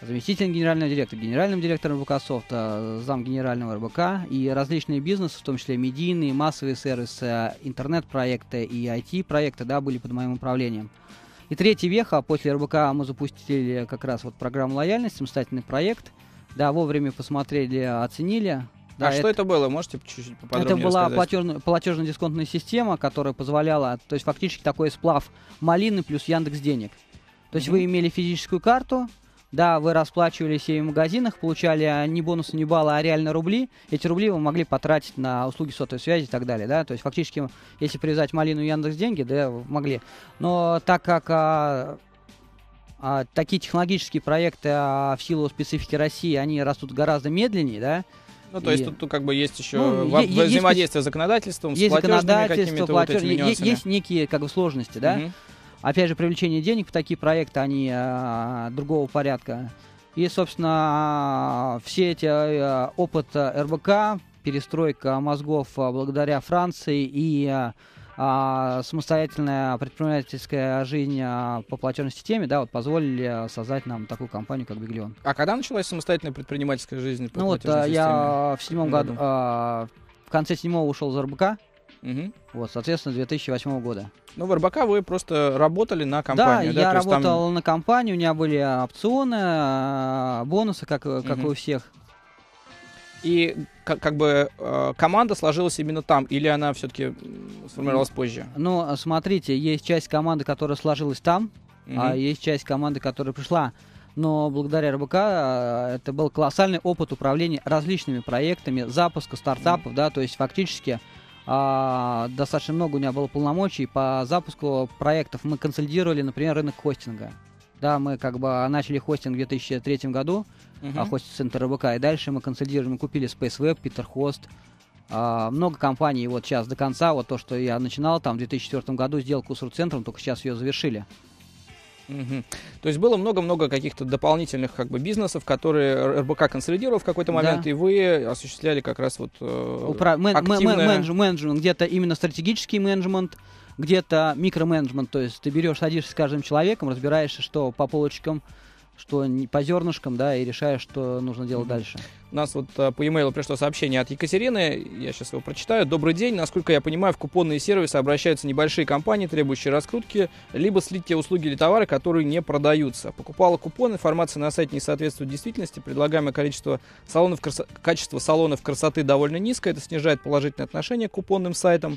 заместителем генерального директора, генеральным директором РБК Софта, зам генерального РБК и различные бизнесы, в том числе медийные, массовые сервисы, интернет-проекты и IT-проекты, да, были под моим управлением. И 3-я веха, после РБК мы запустили как раз вот программу лояльности, самостоятельный проект. Да, вовремя посмотрели, оценили. Да, что это было? Можете чуть-чуть поподробнее рассказать? Это была платежно-дисконтная система, которая позволяла, то есть фактически такой сплав Малины плюс Яндекс Денег. То есть вы имели физическую карту, да, вы расплачивались ей в магазинах, получали не бонусы, не баллы, а реально рубли. Эти рубли вы могли потратить на услуги сотовой связи и так далее, да. То есть фактически, если привязать Малину и Яндекс.Деньги, да, могли. Но так как такие технологические проекты в силу специфики России, они растут гораздо медленнее, да. Ну, то есть тут как бы есть еще взаимодействие с законодательством, с платежными какими-то вот этими нюансами. Есть некие как бы сложности, да. Опять же, привлечение денег в такие проекты, они другого порядка. И, собственно, все эти опыт РБК, перестройка мозгов благодаря Франции и самостоятельная предпринимательская жизнь по платежной системе, да, вот позволили создать нам такую компанию, как Биглион. А когда началась самостоятельная предпринимательская жизнь по платежной системе? Я в седьмом году, в конце седьмого ушел из РБК. Угу. Вот, соответственно, 2008 года. Ну, в РБК вы просто работали на компанию, да? Да, я работал там... на компанию, у меня были опционы, бонусы, как и у всех. И как бы команда сложилась именно там, или она все-таки сформировалась позже? Ну, смотрите, есть часть команды, которая сложилась там, а есть часть команды, которая пришла. Но благодаря РБК это был колоссальный опыт управления различными проектами, запуска стартапов, да, то есть фактически... достаточно много у меня было полномочий по запуску проектов. Мы консолидировали, например, рынок хостинга. Да, мы как бы начали хостинг в 2003 году, хостинг-центр РБК, и дальше мы консолидировали, мы купили SpaceWeb, Питерхост, много компаний. Вот сейчас до конца, вот то, что я начинал, там в 2004 году сделку с Рудцентром, только сейчас ее завершили. Угу. То есть было много-много каких-то дополнительных как бы бизнесов, которые РБК консолидировал в какой-то момент, да. И вы осуществляли как раз вот менеджмент, где-то именно стратегический менеджмент, где-то микроменеджмент, то есть ты берешь, садишься с каждым человеком, разбираешься, что по полочкам, что по зернышкам, да, и решаешь, что нужно делать дальше. У нас вот по e-mail пришло сообщение от Екатерины, я сейчас его прочитаю. Добрый день, насколько я понимаю, в купонные сервисы обращаются небольшие компании, требующие раскрутки, либо слить те услуги или товары, которые не продаются. Покупала купон, информация на сайте не соответствует действительности, предлагаемое количество салонов, качество салонов красоты довольно низко, это снижает положительное отношение к купонным сайтам.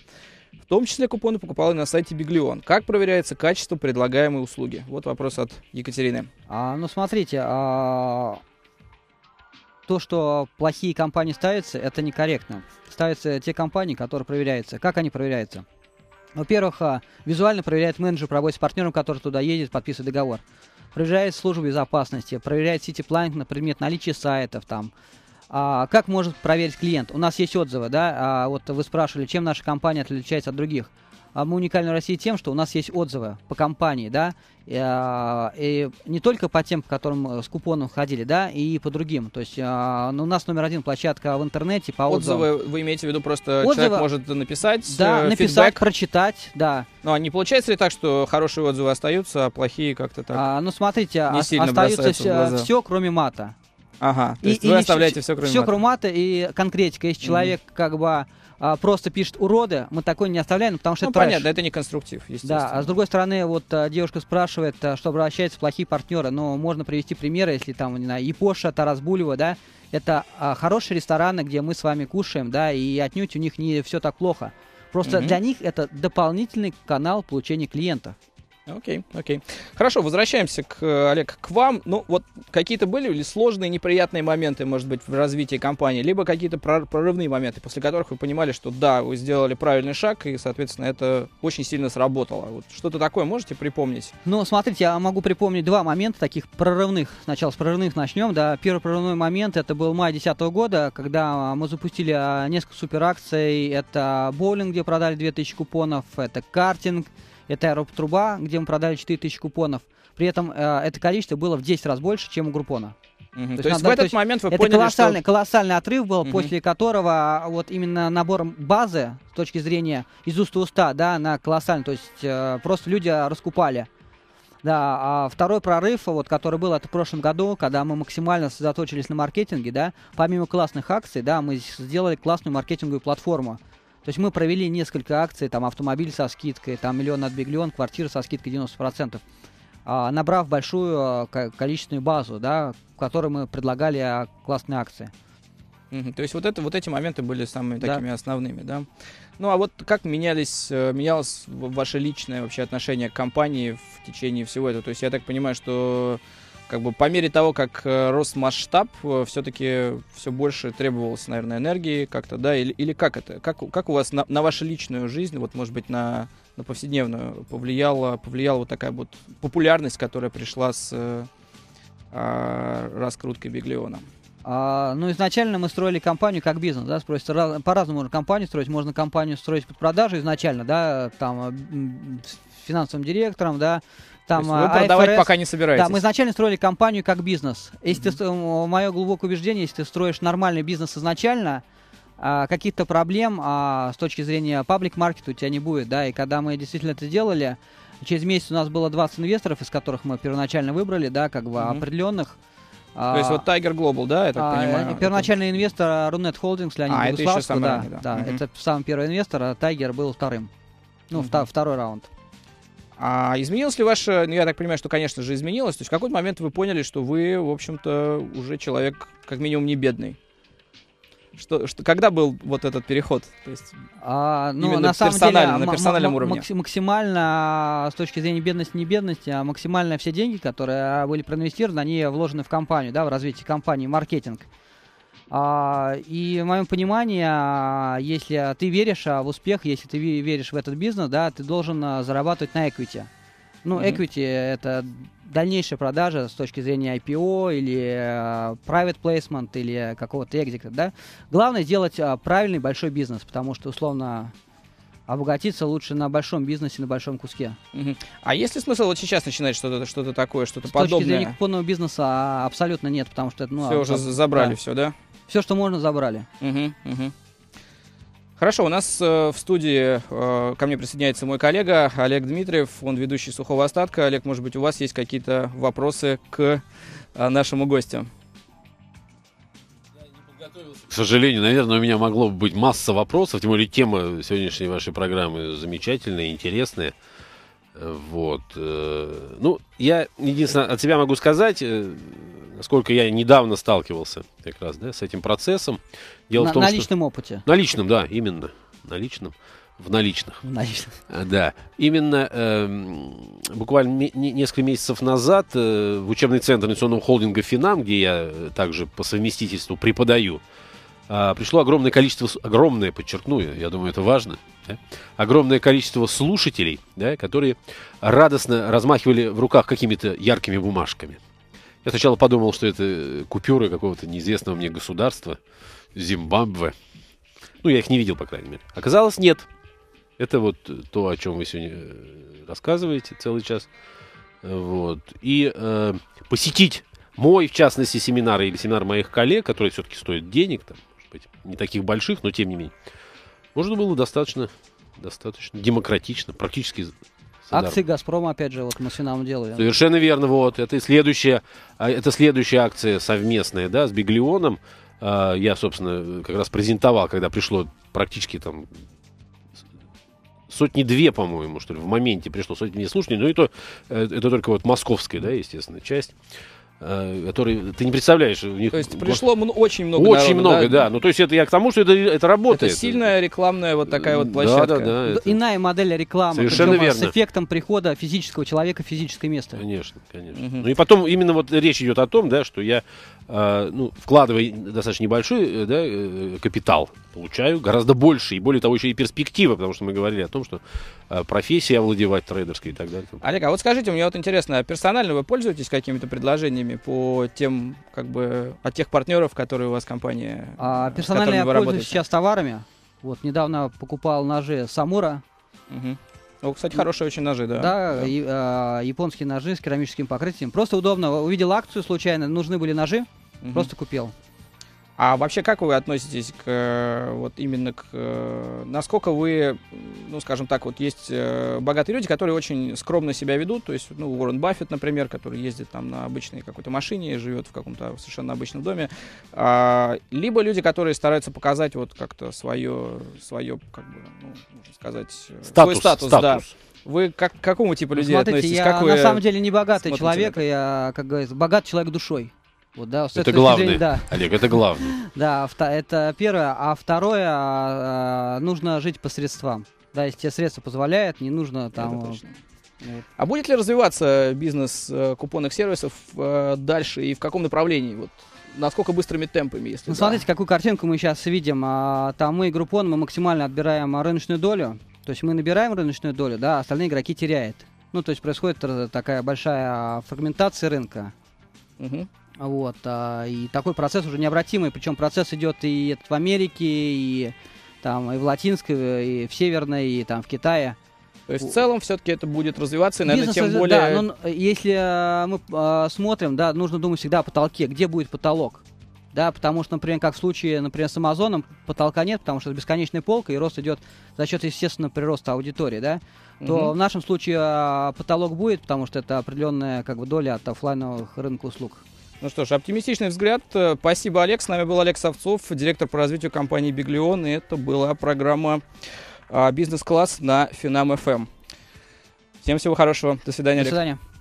В том числе купоны покупала на сайте Биглион. Как проверяется качество предлагаемой услуги? Вот вопрос от Екатерины. Ну, смотрите, то, что плохие компании ставятся, это некорректно. Ставятся те компании, которые проверяются. Как они проверяются? Во-первых, визуально проверяет менеджер по работе с партнером, который туда едет, подписывает договор. Проверяет службу безопасности, проверяет сити-планинг на предмет наличия сайтов, там. Как может проверить клиент? У нас есть отзывы, да, вот вы спрашивали, чем наша компания отличается от других. Мы уникальны в России тем, что у нас есть отзывы по компании, да, и не только по тем, по которым с купоном ходили, да, и по другим. То есть у нас номер один площадка в интернете по отзывам. Отзывы, вы имеете в виду, просто человек может написать, да, написать, прочитать, да. Ну, а не получается ли так, что хорошие отзывы остаются, а плохие как-то так? Ну, смотрите, не сильно остается все, кроме мата. Ага, то есть вы оставляете все кроме мата. Все кроме мата и конкретика. Если человек как бы просто пишет «уроды», мы такой не оставляем, потому что это трэш. Понятно, это не конструктив, естественно. Да, а с другой стороны, вот девушка спрашивает, что обращаются плохие партнеры. Но можно привести примеры, если там, не знаю, Япоша, Тарас Булева, да. Это хорошие рестораны, где мы с вами кушаем, да, и отнюдь у них не все так плохо. Просто для них это дополнительный канал получения клиентов. Окей, окей. Хорошо, возвращаемся, Олег, к вам. Ну, вот какие-то были ли сложные, неприятные моменты, может быть, в развитии компании, либо какие-то прорывные моменты, после которых вы понимали, что да, вы сделали правильный шаг, и, соответственно, это очень сильно сработало. Вот что-то такое можете припомнить? Ну, смотрите, я могу припомнить два момента таких прорывных. Сначала с прорывных начнем, да. Первый прорывной момент, это был май 2010 года, когда мы запустили несколько суперакций. Это боулинг, где продали 2000 купонов, это картинг, это аэропортруба, где мы продали 4000 купонов. При этом это количество было в 10 раз больше, чем у Группона. То есть в этот момент вы поняли, колоссальный, что... колоссальный отрыв был, после которого вот именно набором базы, с точки зрения из уст в уста, да, на колоссальный, то есть просто люди раскупали. Да, а второй прорыв, вот, который был, это в прошлом году, когда мы максимально сосредоточились на маркетинге, да, помимо классных акций, да, мы сделали классную маркетинговую платформу. То есть мы провели несколько акций, там автомобиль со скидкой, там миллион от Биглион, квартира со скидкой 90%, набрав большую количественную базу, да, в которой мы предлагали классные акции. То есть вот эти моменты были самыми такими основными, да? Ну а вот как менялось ваше личное вообще отношение к компании в течение всего этого? То есть я так понимаю, что... Как бы по мере того, как рос масштаб, все-таки все больше требовалось, наверное, энергии как-то, да? Или как это? Как у вас на вашу личную жизнь, вот, может быть, на повседневную повлияла вот такая вот популярность, которая пришла с раскруткой Биглиона? Ну, изначально мы строили компанию как бизнес, да, спросится, по-разному можно компанию строить, можно компанию строить под продажу изначально, да, там, финансовым директором, да, там, то есть вы продавать IFRS, пока не собираетесь. Да, мы изначально строили компанию как бизнес. Если ты, мое глубокое убеждение, если ты строишь нормальный бизнес изначально, каких-то проблем с точки зрения паблик-маркета у тебя не будет, да, и когда мы действительно это делали, через месяц у нас было 20 инвесторов, из которых мы первоначально выбрали, да, как бы определенных. То есть вот Tiger Global, да, я так понимаю? Первоначальный инвестор Runet Holdings, Леонид Богуславский, да, ранний, да. Да, это самый первый инвестор, а Tiger был вторым, ну, второй раунд. А изменилось ли ваше, ну, я так понимаю, что, конечно же, изменилось, то есть в какой-то момент вы поняли, что вы, в общем-то, уже человек, как минимум, не бедный? Когда был вот этот переход? То есть, ну, на самом деле, на персональном уровне. Максимально, с точки зрения бедности, не бедности, а максимально все деньги, которые были проинвестированы, они вложены в компанию, да, в развитие компании, маркетинг. И в моем понимании, если ты веришь в успех, если ты веришь в этот бизнес, да, ты должен зарабатывать на эквити. Ну, эквити — это дальнейшая продажа с точки зрения IPO или private placement или какого-то экзита, да. Главное сделать правильный большой бизнес, потому что, условно, обогатиться лучше на большом бизнесе, на большом куске. А есть ли смысл вот сейчас начинать что-то такое, что-то подобное? С точки зрения купонного бизнеса абсолютно нет, потому что это, ну, все уже забрали, да. Все, да? Все, что можно, забрали. Хорошо, у нас в студии ко мне присоединяется мой коллега Олег Дмитриев, он ведущий «Сухого остатка». Олег, может быть, у вас есть какие-то вопросы к нашему гостю? Я не подготовился. К сожалению, наверное, у меня могло быть масса вопросов, тем более тема сегодняшней вашей программы замечательная, интересная. Вот. Ну, я единственное от себя могу сказать, насколько я недавно сталкивался как раз, да, с этим процессом. Дело в том, на личном опыте. На личном, да, именно. На личном. В наличных. В наличных. Да. Именно буквально несколько месяцев назад в учебный центр инвестиционного холдинга «Финам», где я также по совместительству преподаю, пришло огромное количество, огромное, подчеркну, я думаю, это важно, да, огромное количество слушателей, да, которые радостно размахивали в руках какими-то яркими бумажками. Я сначала подумал, что это купюры какого-то неизвестного мне государства, Зимбабве. Ну, я их не видел, по крайней мере. Оказалось, нет. Это вот то, о чем вы сегодня рассказываете целый час. Вот. И посетить мой, в частности, семинар или семинар моих коллег, которые все-таки стоят денег, там, может быть, не таких больших, но тем не менее, можно было достаточно демократично, практически... Акции «Газпрома», опять же, вот мы с «Финамом» делаем. Совершенно верно, вот. Это следующая акция совместная, да, с «Биглионом». Я, собственно, как раз презентовал, когда пришло практически там сотни-две, по-моему, что ли, в моменте пришло сотни-две слушателей, но и то, это только вот московская, да, естественно, часть, которые ты не представляешь, у них. То есть пришло очень много. Очень народу, много, да? Да. Ну, то есть это я к тому, что это работает. Это сильная рекламная вот такая вот площадка. Да, да, да, это... Иная модель рекламы. Совершенно верно. С эффектом прихода физического человека в физическое место. Конечно, конечно. Ну и потом именно вот речь идет о том, да, что я, ну, вкладывая достаточно небольшой, да, капитал, получаю гораздо больше. И более того, еще и перспективы, потому что мы говорили о том, что профессия овладевать трейдерской и так далее. Олег, а вот скажите, мне вот интересно, персонально вы пользуетесь какими-то предложениями по тем, как бы, от тех партнеров, которые у вас компания? Персонально я пользуюсь сейчас товарами. Вот недавно покупал ножи Самура. О, кстати, хорошие очень ножи, да. Да, да. Японские ножи с керамическим покрытием. Просто удобно. Увидел акцию случайно, нужны были ножи, просто купил. А вообще, как вы относитесь к вот именно к насколько вы, ну, скажем так, вот есть богатые люди, которые очень скромно себя ведут, то есть, ну, Уоррен Баффет, например, который ездит там на обычной какой-то машине, живет в каком-то совершенно обычном доме, либо люди, которые стараются показать вот как-то свое, как бы, ну, можно сказать, свой статус. Да. Вы к какому типу людей относитесь? Смотрите, я на самом деле не богатый человек, я, как говорится, богат человек душой. Вот, да, это главное, зрения, да. Олег, это главное. Да, это первое. А второе, нужно жить по средствам. Да, если тебе средства позволяют, не нужно там... А будет ли развиваться бизнес купонных сервисов дальше и в каком направлении? Вот, насколько быстрыми темпами? Если ну, да. Смотрите, какую картинку мы сейчас видим. Там мы, Groupon, мы максимально отбираем рыночную долю. То есть мы набираем рыночную долю, да, остальные игроки теряют. Ну, то есть происходит такая большая фрагментация рынка. Вот, и такой процесс уже необратимый, причем процесс идет и в Америке, и там и в Латинской, и в Северной, и там в Китае. То есть в целом все-таки это будет развиваться, и, наверное, бизнес, тем более... Да, но если мы смотрим, да, нужно думать всегда о потолке, где будет потолок. Да, потому что, например, как в случае, например, с Амазоном, потолка нет, потому что это бесконечная полка, и рост идет за счет, естественно, прироста аудитории, да, то в нашем случае потолок будет, потому что это определенная как бы доля от офлайновых рынка услуг. Ну что ж, оптимистичный взгляд. Спасибо, Олег. С нами был Олег Савцов, директор по развитию компании Biglion. И это была программа «Бизнес-класс» на Finam.fm. Всем всего хорошего. До свидания, Олег. До свидания.